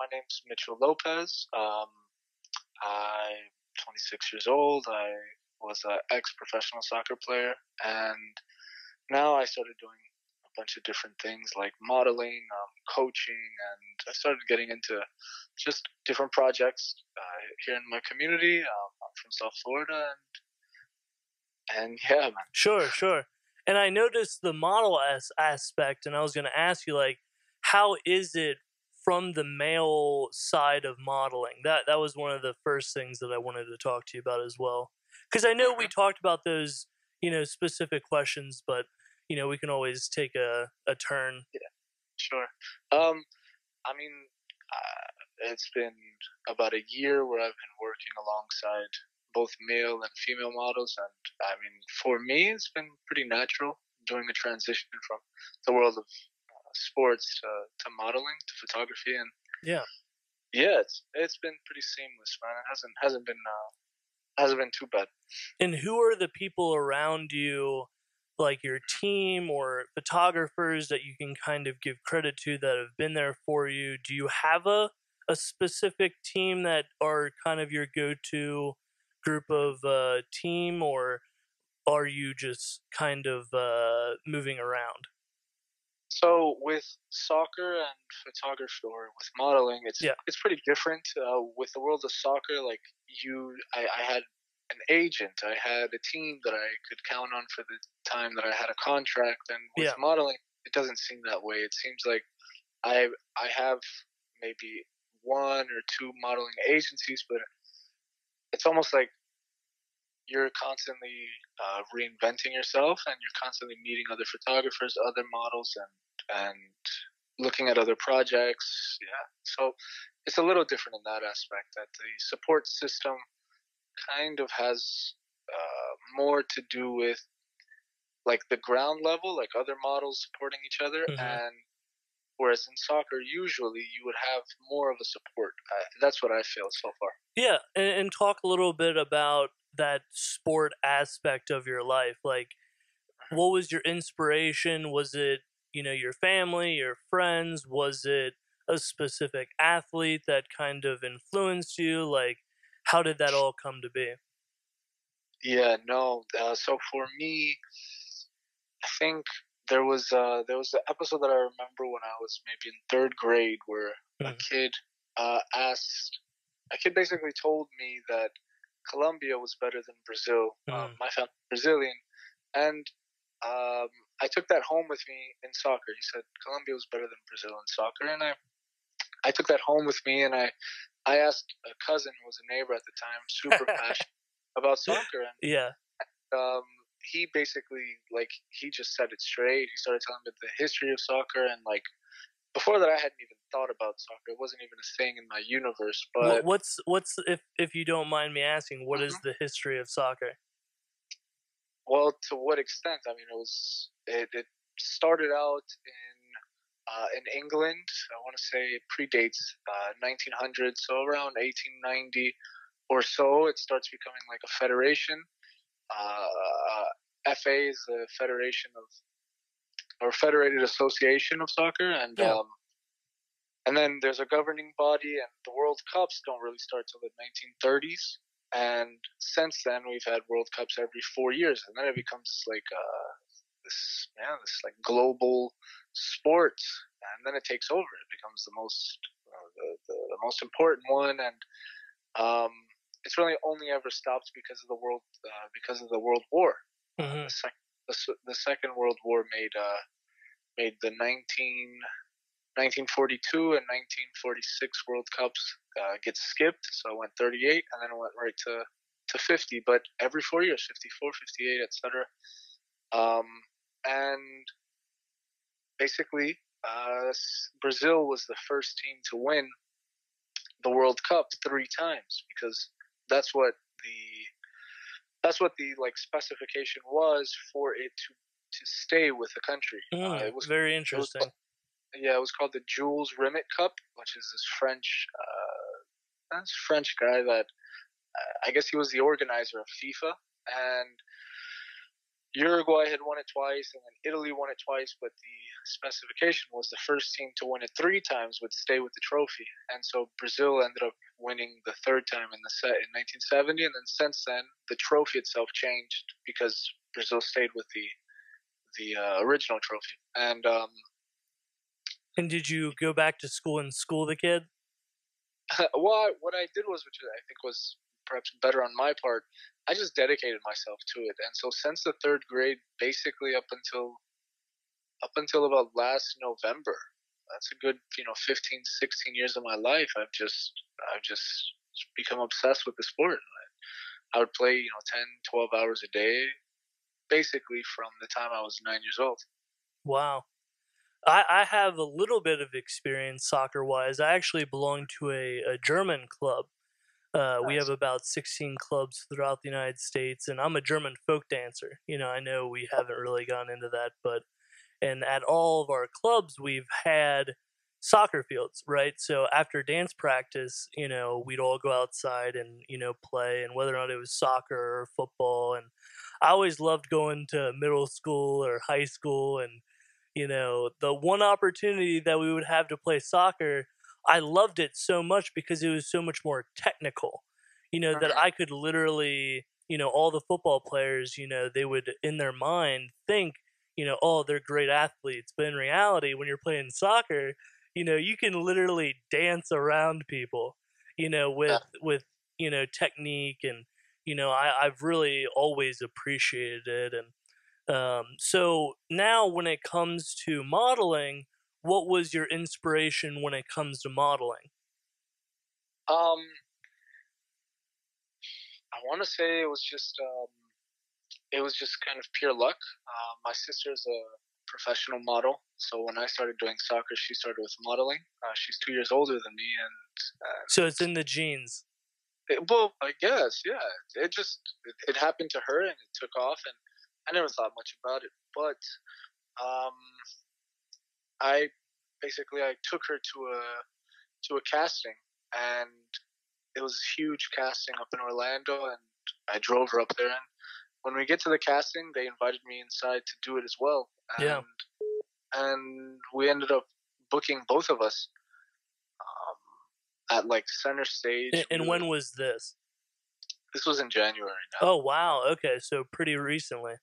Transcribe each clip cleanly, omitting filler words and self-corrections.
My name's Mitchell Lopez. I'm 26 years old. I was an ex-professional soccer player, and now I started doing a bunch of different things like modeling, coaching, and I started getting into just different projects here in my community. I'm from South Florida, and yeah, man. Sure. And I noticed the model aspect, and I was going to ask you, like, how is it from the male side of modeling? That was one of the first things that I wanted to talk to you about as well. Because I know we talked about those, specific questions, but, we can always take a turn. Yeah, sure. It's been about a year where I've been working alongside both male and female models. And for me, it's been pretty natural doing the transition from the world of sports to modeling, to photography. And yeah, it's been pretty seamless, man. It hasn't been too bad. And who are the people around you, like your team or photographers that you can kind of give credit to that have been there for you? Do you have a specific team that are kind of your go-to group of team, or are you just kind of moving around? So with soccer and photography, or with modeling, it's pretty different. With the world of soccer, like I had an agent, I had a team that I could count on for the time that I had a contract. And with modeling, it doesn't seem that way. It seems like I have maybe one or two modeling agencies, but it's almost like you're constantly reinventing yourself, and you're constantly meeting other photographers, other models, and looking at other projects. Yeah. So it's a little different in that aspect, that the support system kind of has more to do with like the ground level, like other models supporting each other. Mm-hmm. And whereas in soccer, usually you would have more of a support. That's what I feel so far. Yeah. And talk a little bit about that sport aspect of your life. Like, what was your inspiration? Was it, your family, your friends? Was it a specific athlete that kind of influenced you? Like, how did that all come to be? Yeah, no. So for me, I think there was an episode that I remember when I was maybe in third grade, where a kid basically told me that Colombia was better than Brazil. My family is Brazilian, and I took that home with me in soccer. He said Colombia was better than Brazil in soccer, and I took that home with me, and I asked a cousin who was a neighbor at the time, super passionate about soccer, and he basically, like, he just said it straight. He started telling me the history of soccer, and like before that I hadn't even thought about soccer. It wasn't even a thing in my universe. But well, what's if you don't mind me asking, what is the history of soccer? Well, to what extent? It started out in England. I want to say it predates 1900, so around 1890 or so, it starts becoming like a federation. FA is the federation of, or Federated Association of Soccer, and then there's a governing body, and the World Cups don't really start till the 1930s, and since then we've had World Cups every 4 years, and then it becomes like this global sport, and then it takes over. It becomes the most the most important one, and it's really only ever stopped because of the World War. Mm-hmm. The Second World War made the 1942 and 1946 World Cups get skipped, so it went 38, and then it went right to 50. But every 4 years, 54, 58, etc. And basically, Brazil was the first team to win the World Cup 3 times, because that's what the like specification was for it to stay with the country. It was very interesting. It was called the Jules Rimet Cup, which is this French guy that I guess he was the organizer of FIFA, and Uruguay had won it twice, and then Italy won it twice, but the specification was the first team to win it three times would stay with the trophy. And so Brazil ended up winning the third time in the set in 1970. And then since then, the trophy itself changed because Brazil stayed with the original trophy. And did you go back to school and school the kid? Well, what I did was, which I think was perhaps better on my part, I just dedicated myself to it. And so since the third grade, basically up until about last November, that's a good, 15, 16 years of my life, I've just become obsessed with the sport. I would play, 10, 12 hours a day, basically from the time I was 9 years old. Wow. I have a little bit of experience soccer-wise. I actually belong to a German club. Nice. We have about 16 clubs throughout the United States, and I'm a German folk dancer. I know we haven't really gone into that, but and at all of our clubs, we've had soccer fields, right? So after dance practice, we'd all go outside and, play, and whether or not it was soccer or football. And I always loved going to middle school or high school, and the one opportunity that we would have to play soccer, I loved it so much because it was so much more technical, that I could literally, all the football players, they would in their mind think, oh, they're great athletes. But in reality, when you're playing soccer, you can literally dance around people, with technique. And, I've really always appreciated it. And, so now when it comes to modeling, what was your inspiration when it comes to modeling? I want to say it was just kind of pure luck. My sister's a professional model. So when I started doing soccer, she started with modeling. She's 2 years older than me. And so it's in the genes. I guess. Yeah. It happened to her and it took off, and I never thought much about it, but I took her to a casting, and it was a huge casting up in Orlando, and I drove her up there. And when we get to the casting, they invited me inside to do it as well, and we ended up booking both of us at center stage. And when was this? This was in January now. Oh, wow. Okay, so pretty recently.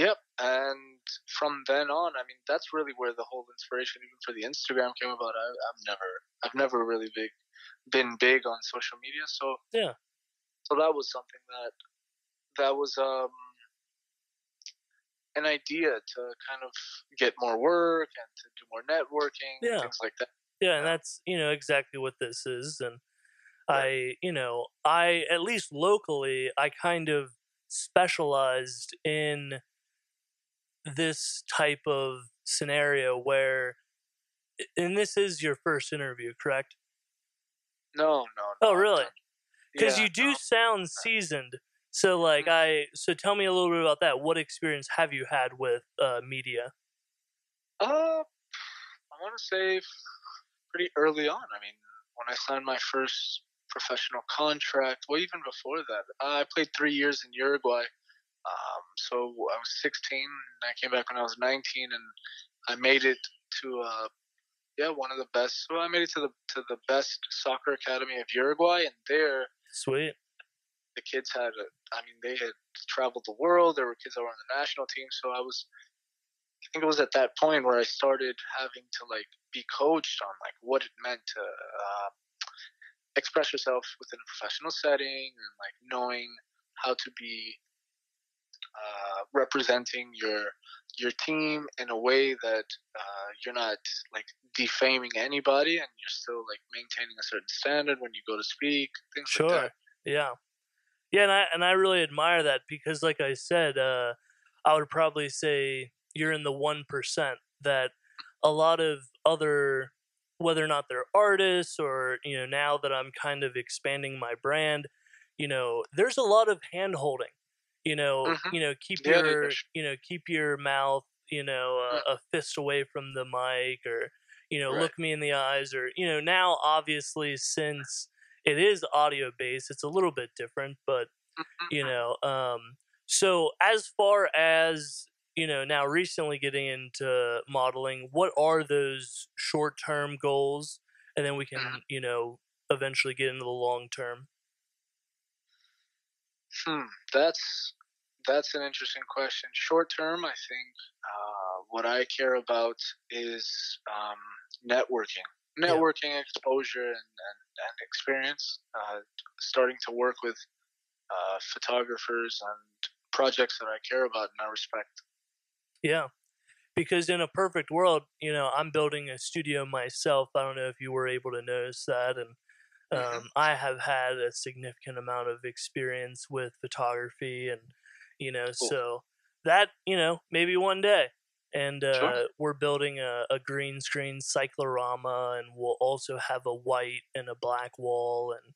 Yeah. And from then on, that's really where the whole inspiration, even for the Instagram, came about. I've never really been big on social media, so yeah. So that was something that was an idea to kind of get more work and to do more networking, and things like that. Yeah, and that's, exactly what this is. And I at least locally, I kind of specialized in this type of scenario where, and this is your first interview, correct? No. Oh, really? Because you do sound seasoned. So so tell me a little bit about that. What experience have you had with media? I want to say pretty early on. When I signed my first professional contract, well, even before that, I played 3 years in Uruguay. So I was 16, and I came back when I was 19, and I made it to one of the best. Well, I made it to the best soccer academy of Uruguay, and there, sweet, the kids had. They had traveled the world. There were kids that were on the national team. So I think it was at that point where I started having to be coached on what it meant to express yourself within a professional setting, and knowing how to be representing your team in a way that you're not defaming anybody, and you're still maintaining a certain standard when you go to speak, things sure. like that. Yeah. And I really admire that because, like I said, I would probably say you're in the 1% that a lot of other, whether or not they're artists or, now that I'm kind of expanding my brand, there's a lot of hand holding, keep your mouth, a fist away from the mic, or, right. Look me in the eyes, or, now obviously since it is audio based, it's a little bit different, but, So as far as, you know, now recently getting into modeling, what are those short-term goals? And then we can, you know, eventually get into the long term. That's an interesting question. Short term, I think what I care about is networking, exposure, and experience. Starting to work with photographers and projects that I care about and I respect. Yeah, because in a perfect world, you know, I'm building a studio myself. I don't know if you were able to notice that, and I have had a significant amount of experience with photography, and you know, so that, you know, maybe one day. And we're building a green screen cyclorama, and we'll also have a white and a black wall, and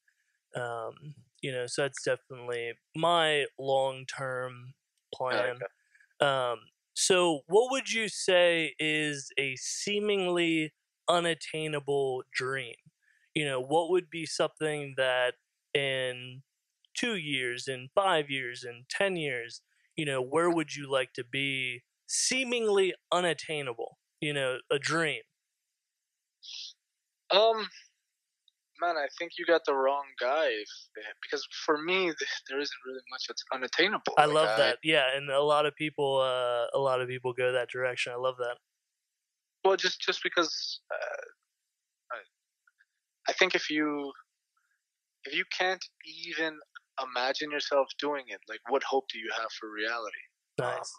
you know, so that's definitely my long-term plan. So what would you say is a seemingly unattainable dream? You know, what would be something that in 2 years, in 5 years, in 10 years, you know, where would you like to be? Seemingly unattainable, you know, a dream. Man, I think you got the wrong guy, because for me, there isn't really much that's unattainable. I love that. Yeah, and a lot of people go that direction. I love that. Well, just because I think if you can't even imagine yourself doing it, like, what hope do you have for reality? Nice.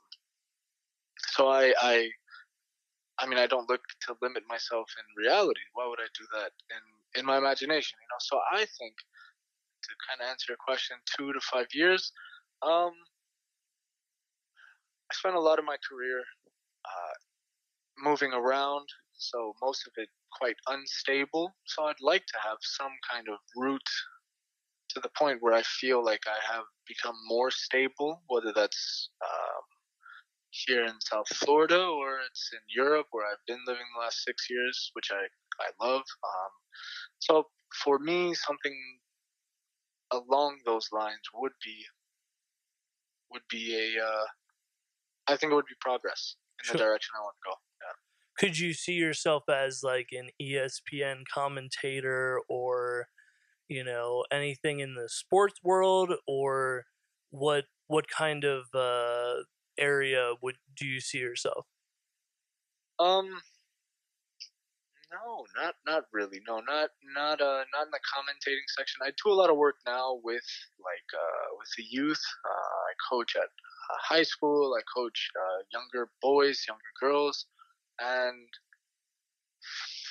So I mean, I don't look to limit myself in reality. Why would I do that in my imagination? You know, so I think, to kind of answer your question, 2 to 5 years, I spent a lot of my career moving around, so most of it quite unstable. So I'd like to have some kind of route to the point where I feel like I have become more stable, whether that's here in South Florida, or it's in Europe where I've been living the last 6 years, which I love. So for me, something along those lines would be I think it would be progress in the direction I want to go. Yeah. Could you see yourself as like an ESPN commentator, or, you know, anything in the sports world, or what kind of area do you see yourself? No, not really. No, not in the commentating section. I do a lot of work now with with the youth. I coach at high school. I coach younger boys, younger girls, and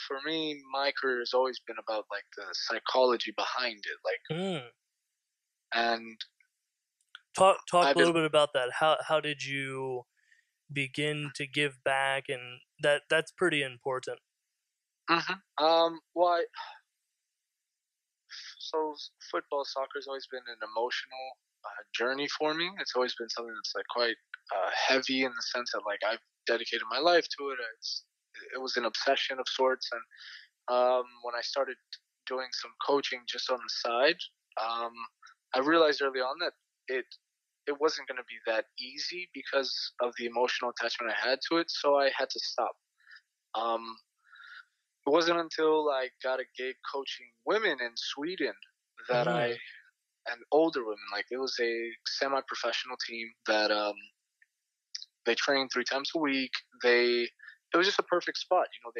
for me, my career has always been about like the psychology behind it, like and. Talk a little bit about that. How did you begin to give back? And that's pretty important. Well, so football, soccer has always been an emotional journey for me. It's always been something that's like quite heavy, in the sense that like I've dedicated my life to it. It was an obsession of sorts. And when I started doing some coaching just on the side, I realized early on that it wasn't going to be that easy because of the emotional attachment I had to it, so I had to stop. It wasn't until I got a gig coaching women in Sweden that and older women, like it was a semi-professional team that they trained 3 times a week. It was just a perfect spot, you know.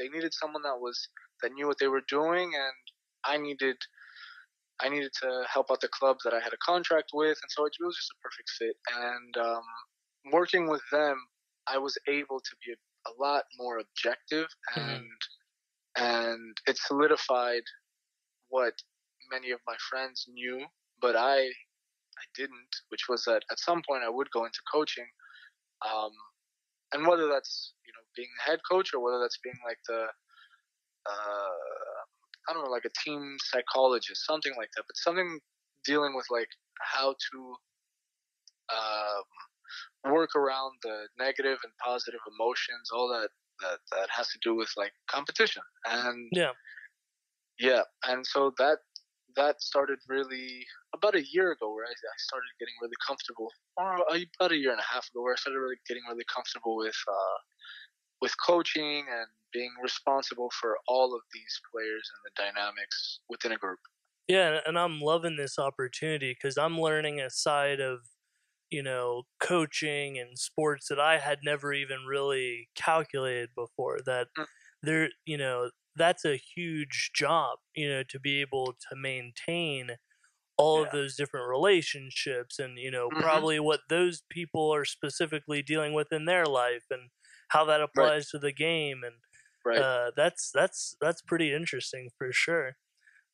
They needed someone that knew what they were doing, and I needed to help out the club that I had a contract with, and so it was just a perfect fit. And working with them, I was able to be a lot more objective, and it solidified what many of my friends knew, but I didn't, which was that at some point I would go into coaching, and whether that's, you know, being the head coach, or whether that's being like the I don't know, like a team psychologist, something like that, but something dealing with like how to work around the negative and positive emotions, all that has to do with like competition. And yeah. And so that that started really about a year ago, where I started getting really comfortable, or about a year and a half ago, where I started really getting really comfortable with coaching and being responsible for all of these players and the dynamics within a group. Yeah, and I'm loving this opportunity because I'm learning a side of, you know, coaching and sports that I had never even really calculated before. That there, you know, that's a huge job, you know, to be able to maintain all of those different relationships and, you know, probably what those people are specifically dealing with in their life and how that applies to the game. And that's pretty interesting for sure.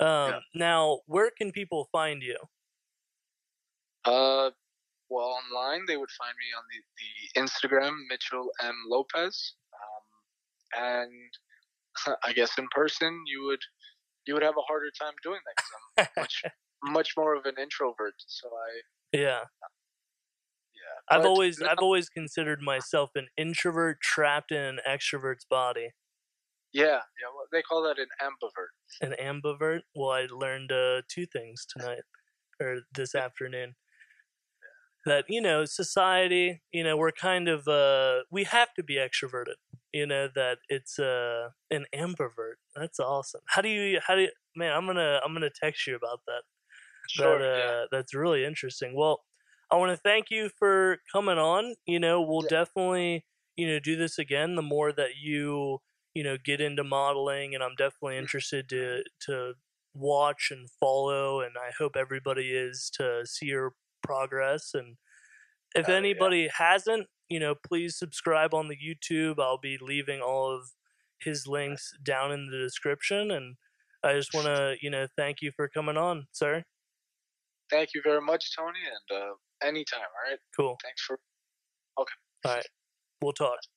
Now, where can people find you? Well, online, they would find me on the Instagram, Mitchell M. Lopez. And I guess in person, you would have a harder time doing that because I'm much more of an introvert. So I've always considered myself an introvert trapped in an extrovert's body. Yeah, well, they call that an ambivert. An ambivert? Well, I learned two things tonight, or this afternoon. That, you know, society, you know, we're kind of, we have to be extroverted. You know, that it's an ambivert. That's awesome. How do you, man, I'm gonna text you about that. Sure, that's really interesting. Well, I want to thank you for coming on. You know, we'll definitely, you know, do this again. The more that you know, get into modeling, and I'm definitely interested to watch and follow, and I hope everybody is to see your progress. And if anybody hasn't, you know, please subscribe on the YouTube. I'll be leaving all of his links down in the description, and I just want to, you know, thank you for coming on, sir. Thank you very much, Tony, and anytime, all right? Cool. Thanks for... Okay. All right. We'll talk.